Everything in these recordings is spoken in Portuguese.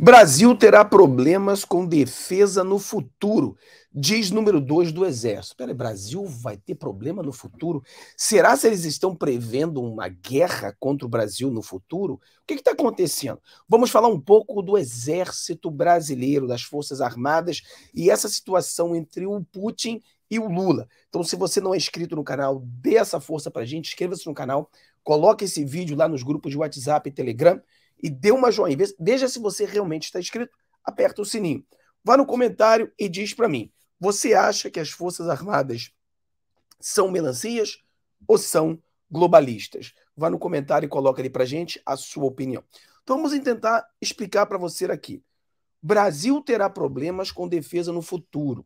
Brasil terá problemas com defesa no futuro, diz número 2 do Exército. Peraí, Brasil vai ter problema no futuro? Será que eles estão prevendo uma guerra contra o Brasil no futuro? O que está acontecendo? Vamos falar um pouco do Exército Brasileiro, das Forças Armadas e essa situação entre o Putin e o Lula. Então, se você não é inscrito no canal, dê essa força para a gente, inscreva-se no canal, coloque esse vídeo lá nos grupos de WhatsApp e Telegram, e dê uma joinha, veja se você realmente está inscrito, aperta o sininho. Vá no comentário e diz para mim, você acha que as Forças Armadas são melancias ou são globalistas? Vá no comentário e coloca ali para a gente a sua opinião. Então vamos tentar explicar para você aqui. Brasil terá problemas com defesa no futuro.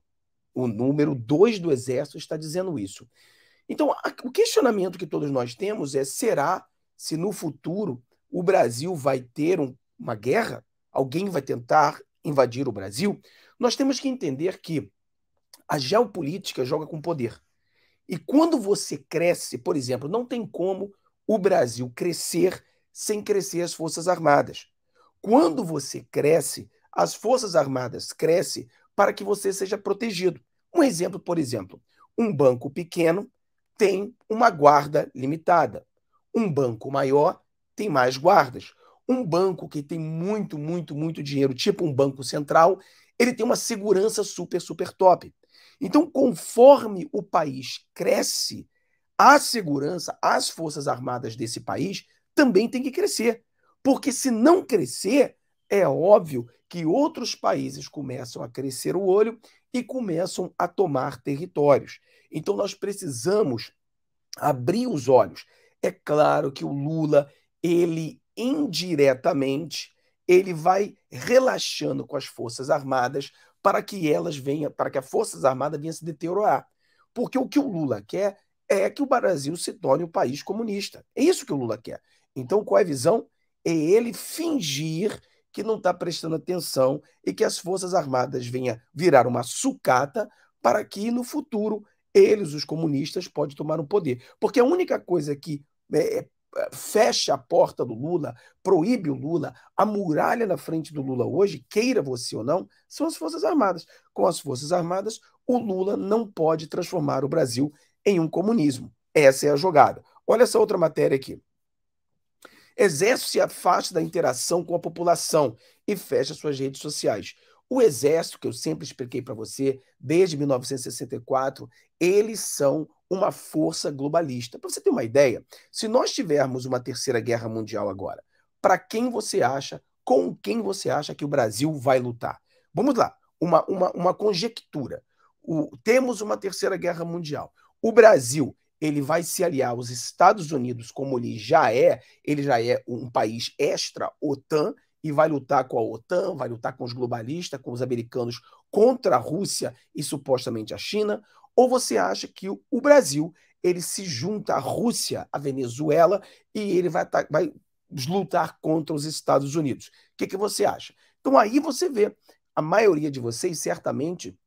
O número 2 do Exército está dizendo isso. Então o questionamento que todos nós temos é, será se no futuro o Brasil vai ter uma guerra? Alguém vai tentar invadir o Brasil? Nós temos que entender que a geopolítica joga com poder. E quando você cresce, por exemplo, não tem como o Brasil crescer sem crescer as Forças Armadas. Quando você cresce, as Forças Armadas crescem para que você seja protegido. Um exemplo, por exemplo, um banco pequeno tem uma guarda limitada. Um banco maior tem mais guardas. Um banco que tem muito dinheiro, tipo um banco central, ele tem uma segurança super top. Então, conforme o país cresce, a segurança, as Forças Armadas desse país também tem que crescer. Porque se não crescer, é óbvio que outros países começam a crescer o olho e começam a tomar territórios. Então, nós precisamos abrir os olhos. É claro que o Lula, ele indiretamente, ele vai relaxando com as Forças Armadas para que elas venham, para que a Forças Armadas venha se deteriorar. Porque o que o Lula quer é que o Brasil se torne um país comunista. É isso que o Lula quer. Então, qual é a visão? É ele fingir que não está prestando atenção e que as Forças Armadas venham virar uma sucata para que, no futuro, eles, os comunistas, podem tomar o poder. Porque a única coisa que fecha a porta do Lula, proíbe o Lula, a muralha na frente do Lula hoje, queira você ou não, são as Forças Armadas. Com as Forças Armadas, o Lula não pode transformar o Brasil em um comunismo. Essa é a jogada. Olha essa outra matéria aqui. Exército se afasta da interação com a população e fecha suas redes sociais. O Exército, que eu sempre expliquei para você, desde 1964, eles são uma força globalista. Para você ter uma ideia, se nós tivermos uma terceira guerra mundial agora, para quem você acha, com quem você acha que o Brasil vai lutar? Vamos lá, uma conjectura. Temos uma terceira guerra mundial. O Brasil, ele vai se aliar aos Estados Unidos, como ele já é um país extra-OTAN, e vai lutar com a OTAN, vai lutar com os globalistas, com os americanos contra a Rússia e supostamente a China. Ou você acha que o Brasil ele se junta à Rússia, à Venezuela, e ele vai lutar contra os Estados Unidos? O que você acha? Então aí você vê, a maioria de vocês certamente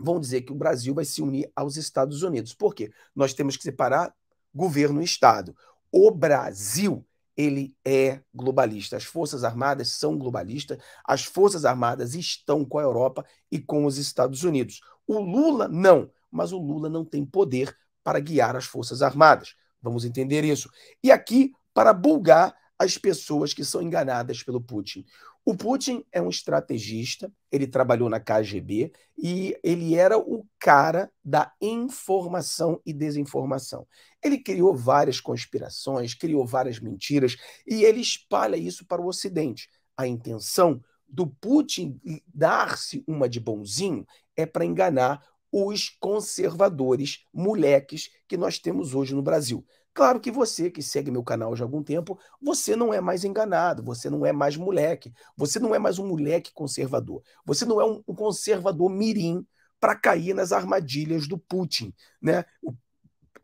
vão dizer que o Brasil vai se unir aos Estados Unidos. Por quê? Nós temos que separar governo e Estado. O Brasil, ele é globalista. As Forças Armadas são globalistas. As Forças Armadas estão com a Europa e com os Estados Unidos. O Lula não, mas o Lula não tem poder para guiar as Forças Armadas. Vamos entender isso. E aqui, para bulgar as pessoas que são enganadas pelo Putin. O Putin é um estrategista, ele trabalhou na KGB e ele era o cara da informação e desinformação. Ele criou várias conspirações, criou várias mentiras e ele espalha isso para o Ocidente. A intenção do Putin dar-se uma de bonzinho é para enganar os conservadores, moleques que nós temos hoje no Brasil. Claro que você que segue meu canal já há algum tempo, você não é mais enganado, você não é mais moleque, você não é mais um moleque conservador, você não é um conservador mirim para cair nas armadilhas do Putin, né?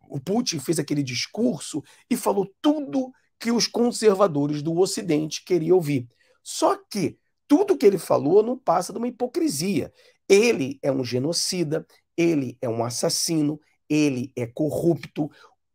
O Putin fez aquele discurso e falou tudo que os conservadores do Ocidente queriam ouvir. Só que tudo que ele falou não passa de uma hipocrisia. Ele é um genocida, ele é um assassino, ele é corrupto.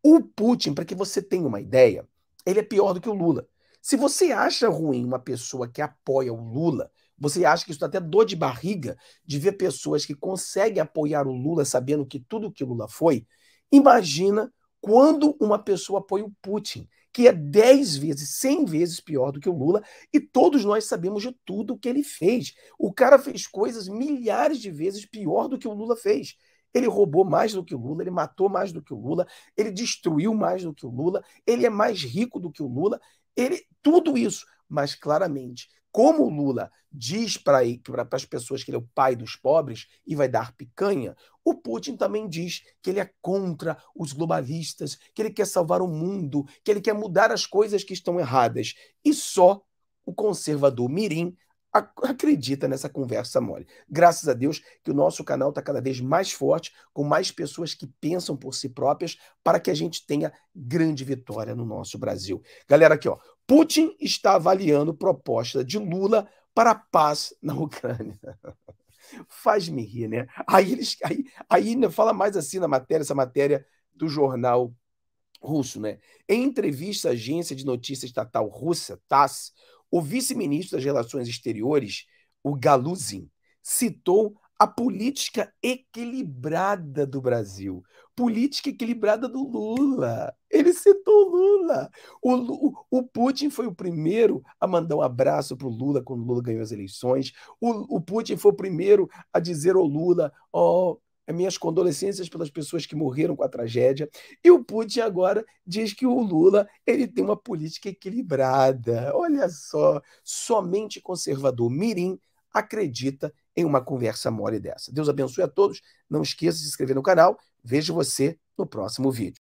O Putin, para que você tenha uma ideia, ele é pior do que o Lula. Se você acha ruim uma pessoa que apoia o Lula, você acha que isso dá até dor de barriga de ver pessoas que conseguem apoiar o Lula sabendo que tudo que Lula foi, imagina quando uma pessoa apoia o Putin, que é 10 vezes, 100 vezes pior do que o Lula, e todos nós sabemos de tudo o que ele fez. O cara fez coisas milhares de vezes pior do que o Lula fez. Ele roubou mais do que o Lula, ele matou mais do que o Lula, ele destruiu mais do que o Lula, ele é mais rico do que o Lula, ele, tudo isso. Mas, claramente, como o Lula diz para as pessoas que ele é o pai dos pobres e vai dar picanha, o Putin também diz que ele é contra os globalistas, que ele quer salvar o mundo, que ele quer mudar as coisas que estão erradas. E só o conservador mirim acredita nessa conversa mole. Graças a Deus que o nosso canal está cada vez mais forte, com mais pessoas que pensam por si próprias, para que a gente tenha grande vitória no nosso Brasil. Galera, aqui, ó, Putin está avaliando proposta de Lula para a paz na Ucrânia. Faz-me rir, né? Aí fala mais assim na matéria, essa matéria do jornal russo, né? Em entrevista à agência de notícias estatal russa, TASS, o vice-ministro das Relações Exteriores, o Galuzin, citou a política equilibrada do Brasil, política equilibrada do Lula. Ele citou o Lula. O Putin foi o primeiro a mandar um abraço para o Lula quando o Lula ganhou as eleições. O Putin foi o primeiro a dizer ao Lula: ó, minhas condolências pelas pessoas que morreram com a tragédia. E o Putin agora diz que o Lula ele tem uma política equilibrada. Olha só, somente conservador mirim acredita em uma conversa mole dessa. Deus abençoe a todos. Não esqueça de se inscrever no canal. Vejo você no próximo vídeo.